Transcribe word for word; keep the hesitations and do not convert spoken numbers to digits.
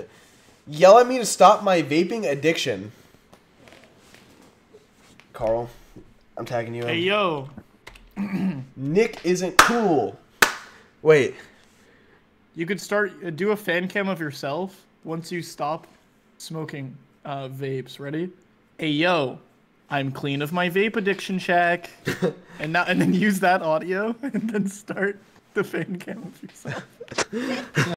it. Yell at me to stop my vaping addiction. Carl, I'm tagging you in. Hey, yo. Nick isn't cool. Wait. You could start, uh, do a fan cam of yourself once you stop smoking uh, vapes. Ready? Hey, yo. I'm clean of my vape addiction, Shaq. and, now, and then use that audio and then start the fan cam of yourself.